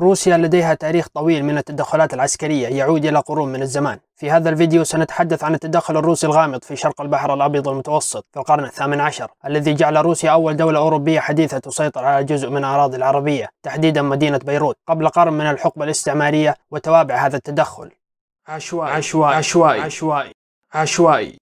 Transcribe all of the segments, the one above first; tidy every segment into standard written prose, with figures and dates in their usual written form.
روسيا لديها تاريخ طويل من التدخلات العسكرية يعود إلى قرون من الزمان. في هذا الفيديو سنتحدث عن التدخل الروسي الغامض في شرق البحر الأبيض المتوسط في القرن الثامن عشر، الذي جعل روسيا أول دولة أوروبية حديثة تسيطر على جزء من الأراضي العربية، تحديدا مدينة بيروت، قبل قرن من الحقبة الاستعمارية وتوابع هذا التدخل. عشوائي عشوائي عشوائي عشوائي عشوائي.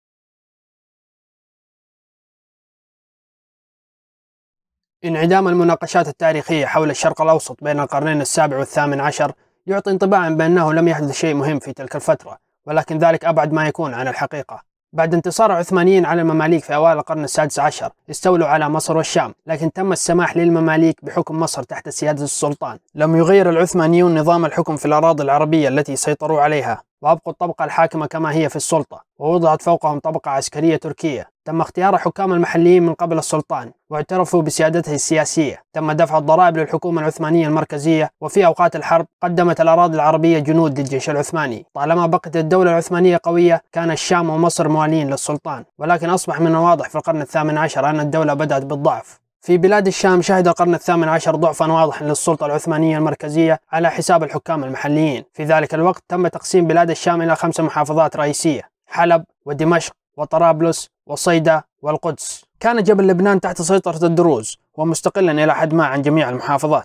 انعدام المناقشات التاريخية حول الشرق الأوسط بين القرنين السابع والثامن عشر يعطي انطباعا بأنه لم يحدث شيء مهم في تلك الفترة، ولكن ذلك أبعد ما يكون عن الحقيقة. بعد انتصار العثمانيين على المماليك في أوائل القرن السادس عشر استولوا على مصر والشام، لكن تم السماح للمماليك بحكم مصر تحت سيادة السلطان. لم يغير العثمانيون نظام الحكم في الأراضي العربية التي سيطروا عليها، وأبقوا الطبقة الحاكمة كما هي في السلطة، ووضعت فوقهم طبقة عسكرية تركية. تم اختيار حكام المحليين من قبل السلطان، واعترفوا بسيادته السياسية. تم دفع الضرائب للحكومة العثمانية المركزية، وفي أوقات الحرب قدمت الأراضي العربية جنود للجيش العثماني. طالما بقت الدولة العثمانية قوية، كان الشام ومصر موالين للسلطان، ولكن أصبح من الواضح في القرن الثامن عشر أن الدولة بدأت بالضعف. في بلاد الشام شهد القرن الثامن عشر ضعفا واضحا للسلطة العثمانية المركزية على حساب الحكام المحليين. في ذلك الوقت تم تقسيم بلاد الشام إلى 5 محافظات رئيسية: حلب ودمشق وطرابلس وصيدا والقدس. كان جبل لبنان تحت سيطرة الدروز، ومستقلا إلى حد ما عن جميع المحافظات.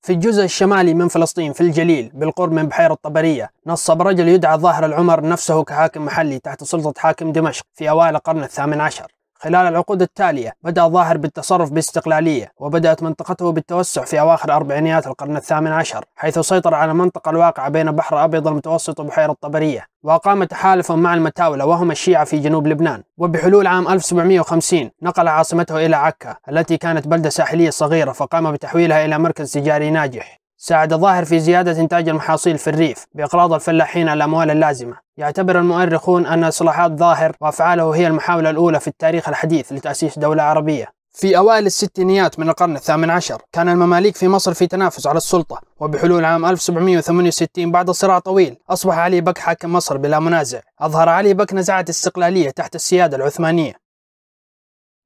في الجزء الشمالي من فلسطين في الجليل بالقرب من بحيرة طبرية، نصب رجل يدعى ظاهر العمر نفسه كحاكم محلي تحت سلطة حاكم دمشق في أوائل القرن الثامن عشر. خلال العقود التالية بدأ ظاهر بالتصرف باستقلالية، وبدأت منطقته بالتوسع في أواخر أربعينيات القرن الثامن عشر، حيث سيطر على المنطقة الواقعة بين بحر الأبيض المتوسط وبحيرة طبرية، وأقام تحالفا مع المتاولة وهم الشيعة في جنوب لبنان. وبحلول عام 1750 نقل عاصمته إلى عكا، التي كانت بلدة ساحلية صغيرة، فقام بتحويلها إلى مركز تجاري ناجح. ساعد ظاهر في زيادة إنتاج المحاصيل في الريف بإقراض الفلاحين الأموال اللازمة. يعتبر المؤرخون أن إصلاحات ظاهر وأفعاله هي المحاولة الأولى في التاريخ الحديث لتأسيس دولة عربية. في أوائل الستينيات من القرن الثامن عشر كان المماليك في مصر في تنافس على السلطة، وبحلول عام 1768 بعد صراع طويل أصبح علي بك حاكم مصر بلا منازع. أظهر علي بك نزعة استقلالية تحت السيادة العثمانية.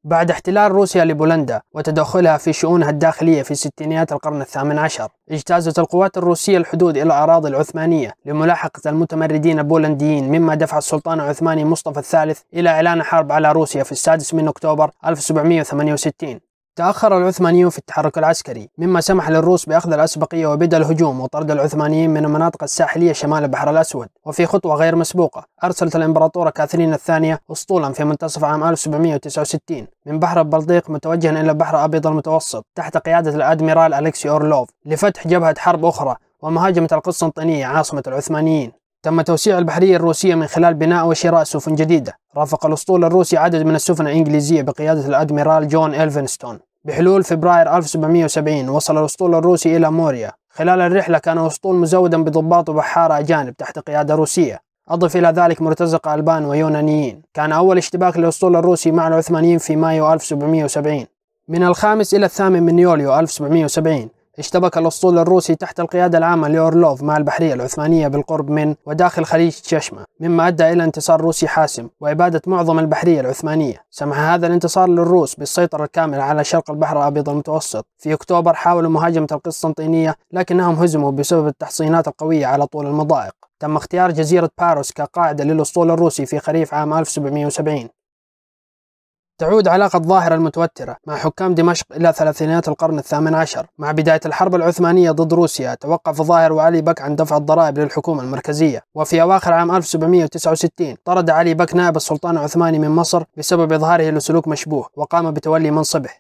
بعد احتلال روسيا لبولندا وتدخلها في شؤونها الداخلية في ستينيات القرن الثامن عشر، اجتازت القوات الروسية الحدود إلى الأراضي العثمانية لملاحقة المتمردين البولنديين، مما دفع السلطان العثماني مصطفى الثالث إلى إعلان حرب على روسيا في السادس من أكتوبر 1768. تأخر العثمانيون في التحرك العسكري، مما سمح للروس بأخذ الأسبقية وبدء الهجوم وطرد العثمانيين من المناطق الساحلية شمال البحر الأسود. وفي خطوة غير مسبوقة أرسلت الإمبراطورة كاثرين الثانية أسطولا في منتصف عام 1769 من بحر البلطيق متوجها إلى بحر الأبيض المتوسط تحت قيادة الأدميرال أليكسي أورلوف لفتح جبهة حرب أخرى ومهاجمة القسطنطينية عاصمة العثمانيين. تم توسيع البحرية الروسية من خلال بناء وشراء سفن جديدة. رافق الأسطول الروسي عدد من السفن الإنجليزية بقيادة الأدميرال جون إلفنستون. بحلول فبراير 1770 وصل الأسطول الروسي إلى موريا. خلال الرحلة كان الأسطول مزودا بضباط وبحارة أجانب تحت قيادة روسية، أضف إلى ذلك مرتزقة ألبان ويونانيين. كان أول اشتباك للأسطول الروسي مع العثمانيين في مايو 1770. من الخامس إلى الثامن من يوليو 1770 اشتبك الأسطول الروسي تحت القيادة العامة لأورلوف مع البحرية العثمانية بالقرب من وداخل خليج تششمة، مما أدى إلى انتصار روسي حاسم وإبادة معظم البحرية العثمانية. سمح هذا الانتصار للروس بالسيطرة الكاملة على شرق البحر الأبيض المتوسط. في أكتوبر حاولوا مهاجمة القسطنطينية، لكنهم هزموا بسبب التحصينات القوية على طول المضائق. تم اختيار جزيرة بارس كقاعدة للأسطول الروسي في خريف عام 1770. تعود علاقة ظاهر المتوترة مع حكام دمشق إلى ثلاثينيات القرن الثامن عشر. مع بداية الحرب العثمانية ضد روسيا توقف ظاهر وعلي بك عن دفع الضرائب للحكومة المركزية، وفي أواخر عام 1769 طرد علي بك نائب السلطان العثماني من مصر بسبب إظهاره لسلوك مشبوه، وقام بتولي منصبه.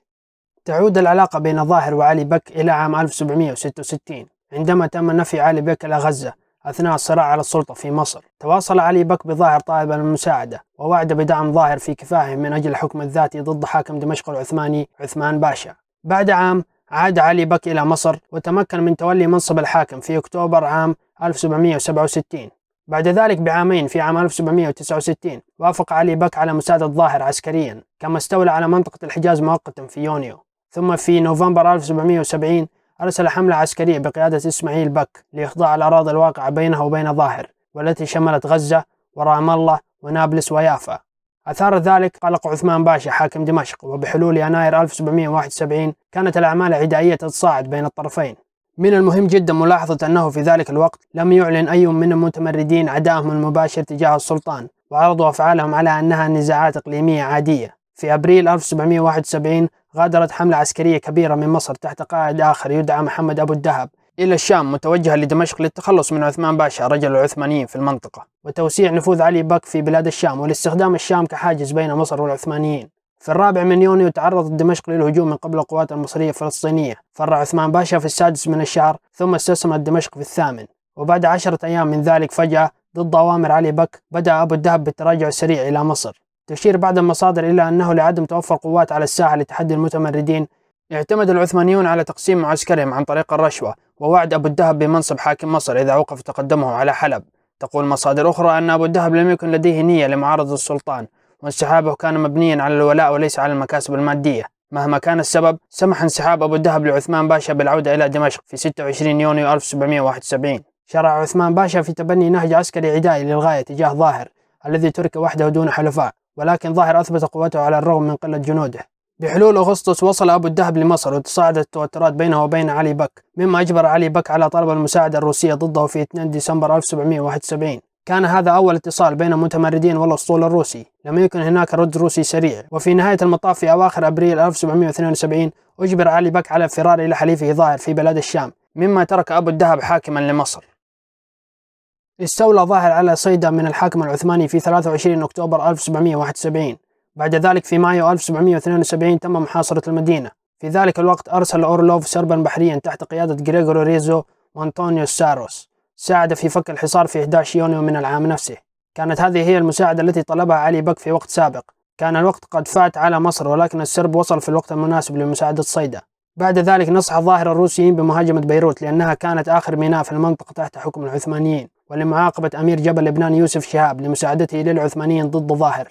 تعود العلاقة بين ظاهر وعلي بك إلى عام 1766 عندما تم نفي علي بك إلى غزة أثناء الصراع على السلطة في مصر. تواصل علي بك بظاهر طالبا المساعدة، ووعد بدعم ظاهر في كفاحه من أجل الحكم الذاتي ضد حاكم دمشق العثماني عثمان باشا. بعد عام عاد علي بك إلى مصر وتمكن من تولي منصب الحاكم في أكتوبر عام 1767. بعد ذلك بعامين في عام 1769 وافق علي بك على مساعدة ظاهر عسكريا، كما استولى على منطقة الحجاز مؤقتا في يونيو. ثم في نوفمبر 1770 أرسل حملة عسكرية بقيادة إسماعيل بك لإخضاع الأراضي الواقعة بينها وبين ظاهر، والتي شملت غزة ورام الله ونابلس ويافا. أثار ذلك قلق عثمان باشا حاكم دمشق، وبحلول يناير 1771 كانت الأعمال العدائية تتصاعد بين الطرفين. من المهم جدا ملاحظة أنه في ذلك الوقت لم يعلن أي من المتمردين عدائهم المباشر تجاه السلطان، وعرضوا أفعالهم على أنها نزاعات إقليمية عادية. في أبريل 1771 غادرت حملة عسكرية كبيرة من مصر تحت قائد آخر يدعى محمد أبو الذهب إلى الشام متوجهة لدمشق للتخلص من عثمان باشا رجل العثمانيين في المنطقة، وتوسيع نفوذ علي بك في بلاد الشام ولاستخدام الشام كحاجز بين مصر والعثمانيين. في 4 يونيو تعرضت دمشق للهجوم من قبل القوات المصرية الفلسطينية، فرع عثمان باشا في 6 من الشهر، ثم استسلمت دمشق في 8، وبعد 10 أيام من ذلك فجأة ضد أوامر علي بك بدأ أبو الذهب بالتراجع السريع إلى مصر. تشير بعض المصادر إلى أنه لعدم توفر قوات على الساحة لتحدي المتمردين اعتمد العثمانيون على تقسيم معسكرهم عن طريق الرشوة ووعد أبو الذهب بمنصب حاكم مصر إذا وقف تقدمه على حلب. تقول مصادر أخرى أن أبو الذهب لم يكن لديه نية لمعارضة السلطان، وانسحابه كان مبنيا على الولاء وليس على المكاسب المادية. مهما كان السبب، سمح انسحاب أبو الذهب لعثمان باشا بالعودة إلى دمشق في 26 يونيو 1771. شرع عثمان باشا في تبني نهج عسكري عدائي للغاية تجاه ظاهر الذي ترك وحده دون حلفاء، ولكن ظاهر أثبت قوته على الرغم من قلة جنوده. بحلول أغسطس وصل أبو الذهب لمصر وتصاعدت التوترات بينه وبين علي بك، مما أجبر علي بك على طلب المساعدة الروسية ضده في 2 ديسمبر 1771. كان هذا أول اتصال بين المتمردين والأسطول الروسي، لم يكن هناك رد روسي سريع، وفي نهاية المطاف في أواخر أبريل 1772 أجبر علي بك على الفرار إلى حليفه ظاهر في بلاد الشام، مما ترك أبو الذهب حاكما لمصر. استولى ظاهر على صيدا من الحاكم العثماني في 23 أكتوبر 1771. بعد ذلك في مايو 1772 تم محاصرة المدينة. في ذلك الوقت أرسل أورلوف سربا بحريا تحت قيادة غريغوريو ريزو وأنطونيو ساروس، ساعد في فك الحصار في 11 يونيو من العام نفسه. كانت هذه هي المساعدة التي طلبها علي بك في وقت سابق. كان الوقت قد فات على مصر، ولكن السرب وصل في الوقت المناسب لمساعدة صيدا. بعد ذلك نصح ظاهر الروسيين بمهاجمة بيروت لأنها كانت آخر ميناء في المنطقة تحت حكم العثمانيين، ولمعاقبة أمير جبل لبنان يوسف شهاب لمساعدته للعثمانيين ضد ظاهر.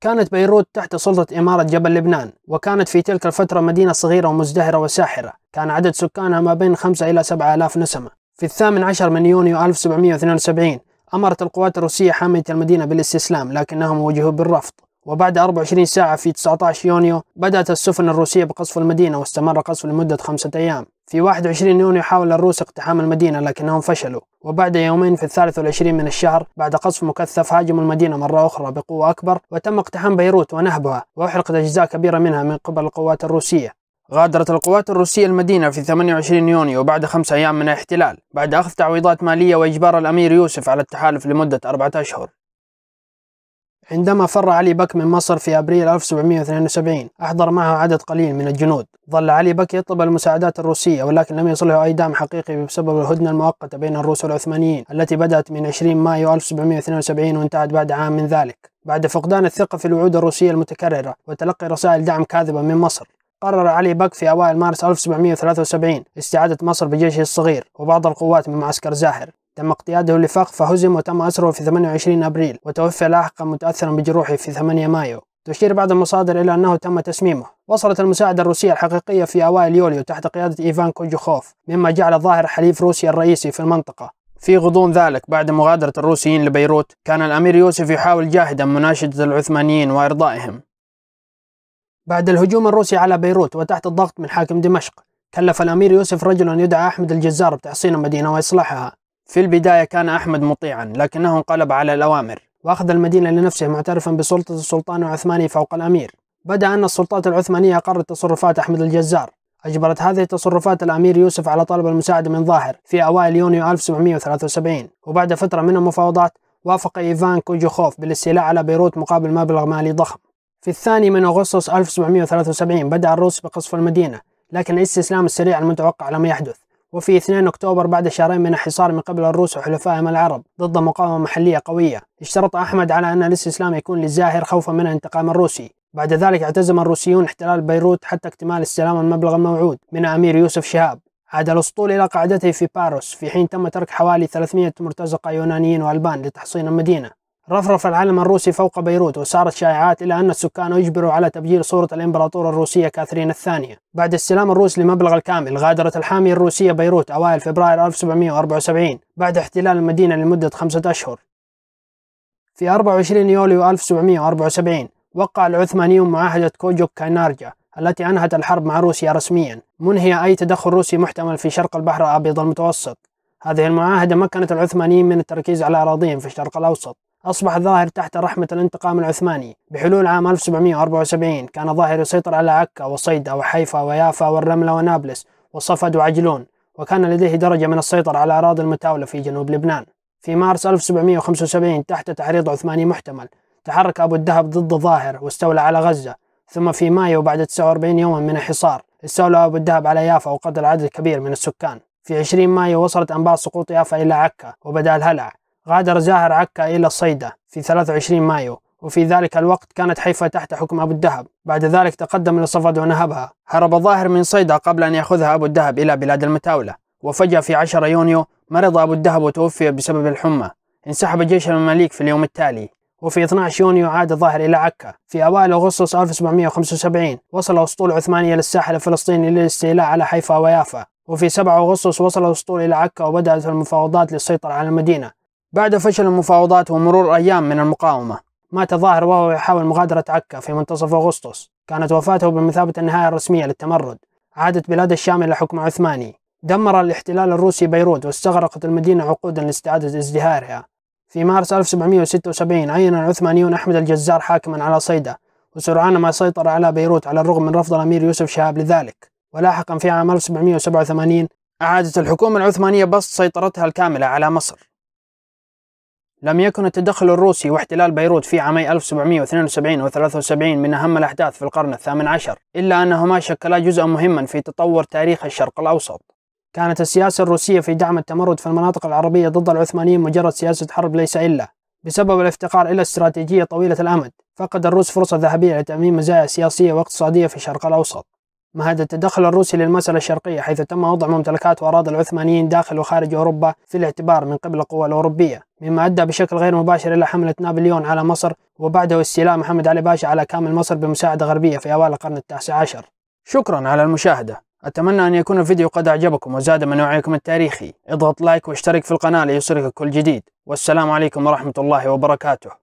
كانت بيروت تحت سلطة إمارة جبل لبنان، وكانت في تلك الفترة مدينة صغيرة ومزدهرة وساحرة، كان عدد سكانها ما بين 5 إلى 7 آلاف نسمة. في 18 من يونيو 1772 أمرت القوات الروسية حامية المدينة بالاستسلام، لكنهم وجهوا بالرفض، وبعد 24 ساعة في 19 يونيو بدأت السفن الروسية بقصف المدينة، واستمر قصف لمدة 5 أيام. في 21 يونيو حاول الروس اقتحام المدينة لكنهم فشلوا، وبعد يومين في 23 من الشهر بعد قصف مكثف هاجموا المدينة مرة أخرى بقوة أكبر، وتم اقتحام بيروت ونهبها، وأحرقت أجزاء كبيرة منها من قبل القوات الروسية. غادرت القوات الروسية المدينة في 28 يونيو بعد 5 أيام من الاحتلال، بعد أخذ تعويضات مالية وإجبار الأمير يوسف على التحالف لمدة 4 أشهر. عندما فر علي بك من مصر في أبريل 1772 أحضر معه عدد قليل من الجنود. ظل علي بك يطلب المساعدات الروسية، ولكن لم يصله أي دعم حقيقي بسبب الهدنة المؤقتة بين الروس والعثمانيين التي بدأت من 20 مايو 1772 وانتهت بعد عام من ذلك. بعد فقدان الثقة في الوعود الروسية المتكررة وتلقي رسائل دعم كاذبة من مصر، قرر علي بك في أوائل مارس 1773 استعادة مصر بجيشه الصغير وبعض القوات من معسكر زاهر. تم اقتياده لفاق فهزم وتم أسره في 28 أبريل، وتوفي لاحقا متأثرا بجروحه في 8 مايو. تشير بعض المصادر إلى أنه تم تسميمه. وصلت المساعدة الروسية الحقيقية في أوائل يوليو تحت قيادة إيفان كوجوخوف، مما جعل ظاهر حليف روسيا الرئيسي في المنطقة. في غضون ذلك بعد مغادرة الروسيين لبيروت، كان الأمير يوسف يحاول جاهدا مناشدة العثمانيين وإرضائهم. بعد الهجوم الروسي على بيروت وتحت الضغط من حاكم دمشق، كلف الأمير يوسف رجلا يدعى أحمد الجزار بتحصين المدينة وإصلاحها. في البداية كان أحمد مطيعا، لكنه انقلب على الأوامر وأخذ المدينة لنفسه معترفا بسلطة السلطان العثماني فوق الأمير. بدأ أن السلطات العثمانية أقرت تصرفات أحمد الجزار. أجبرت هذه التصرفات الأمير يوسف على طلب المساعدة من ظاهر في أوائل يونيو 1773، وبعد فترة من المفاوضات وافق إيفان كوجوخوف بالاستيلاء على بيروت مقابل مبلغ مالي ضخم. في 2 من أغسطس 1773 بدأ الروس بقصف المدينة، لكن الاستسلام السريع المتوقع لم يحدث. وفي 2 أكتوبر بعد 2 شهر من الحصار من قبل الروس وحلفائهم العرب ضد مقاومة محلية قوية، اشترط أحمد على أن الاستسلام يكون للزاهر خوفا من الانتقام الروسي. بعد ذلك اعتزم الروسيون احتلال بيروت حتى اكتمال استلام المبلغ الموعود من أمير يوسف شهاب. عاد الأسطول إلى قاعدته في باريس، في حين تم ترك حوالي 300 مرتزقة يونانيين وألبان لتحصين المدينة. رفرف العلم الروسي فوق بيروت، وصارت شائعات إلى أن السكان أجبروا على تبجيل صورة الإمبراطورة الروسية كاثرين الثانية. بعد استلام الروس لمبلغ الكامل، غادرت الحامية الروسية بيروت أوائل فبراير 1774 بعد احتلال المدينة لمدة 5 أشهر. في 24 يوليو 1774 وقع العثمانيون معاهدة كوجوكاينارجا التي أنهت الحرب مع روسيا رسميا، منهي أي تدخل روسي محتمل في شرق البحر الأبيض المتوسط. هذه المعاهدة مكنت العثمانيين من التركيز على أراضيهم في الشرق الأوسط. أصبح الظاهر تحت رحمة الانتقام العثماني. بحلول عام 1774 كان الظاهر يسيطر على عكا وصيدا وحيفا ويافا والرملة ونابلس وصفد وعجلون، وكان لديه درجة من السيطرة على أراضي المتاولة في جنوب لبنان. في مارس 1775 تحت تحريض عثماني محتمل تحرك أبو الذهب ضد الظاهر واستولى على غزة، ثم في مايو بعد 49 يوما من الحصار استولى أبو الذهب على يافا وقتل عدد كبير من السكان. في 20 مايو وصلت أنباء سقوط يافا إلى عكا وبدأ الهلع. غادر زاهر عكا إلى الصيدة في 23 مايو، وفي ذلك الوقت كانت حيفا تحت حكم أبو الذهب. بعد ذلك تقدم إلى صفد ونهبها. هرب الظاهر من صيدا قبل أن يأخذها أبو الذهب إلى بلاد المتاولة، وفجأة في 10 يونيو مرض أبو الذهب وتوفي بسبب الحمى. انسحب جيش المماليك في اليوم التالي، وفي 12 يونيو عاد الظاهر إلى عكا. في أوائل أغسطس 1775 وصل أسطول عثمانية للساحل الفلسطيني للاستيلاء على حيفا ويافا، وفي 7 أغسطس وصل الأسطول إلى عكا وبدأت المفاوضات للسيطرة على المدينة. بعد فشل المفاوضات ومرور أيام من المقاومة مات ظاهر وهو يحاول مغادرة عكا في منتصف أغسطس. كانت وفاته بمثابة النهاية الرسمية للتمرد. عادت بلاد الشام إلى حكم عثماني. دمر الاحتلال الروسي بيروت واستغرقت المدينة عقودا لاستعادة ازدهارها. في مارس 1776 عين العثمانيون أحمد الجزار حاكما على صيدا، وسرعان ما سيطر على بيروت على الرغم من رفض الأمير يوسف شهاب لذلك. ولاحقا في عام 1787 أعادت الحكومة العثمانية بسط سيطرتها الكاملة على مصر. لم يكن التدخل الروسي واحتلال بيروت في عامي 1772 و 73 من أهم الأحداث في القرن الثامن عشر، إلا أنهما شكلا جزءا مهما في تطور تاريخ الشرق الأوسط. كانت السياسة الروسية في دعم التمرد في المناطق العربية ضد العثمانيين مجرد سياسة حرب ليس إلا. بسبب الافتقار إلى استراتيجية طويلة الأمد، فقد الروس فرصة ذهبية لتأمين مزايا سياسية واقتصادية في الشرق الأوسط. مهد التدخل الروسي للمسألة الشرقية، حيث تم وضع ممتلكات وأراضي العثمانيين داخل وخارج أوروبا في الاعتبار من قبل القوى الأوروبية، مما أدى بشكل غير مباشر إلى حملة نابليون على مصر، وبعده استيلاء محمد علي باشا على كامل مصر بمساعدة غربية في أوائل القرن التاسع عشر. شكرا على المشاهدة، أتمنى أن يكون الفيديو قد أعجبكم وزاد من وعيكم التاريخي. اضغط لايك واشترك في القناة ليصلك كل جديد، والسلام عليكم ورحمة الله وبركاته.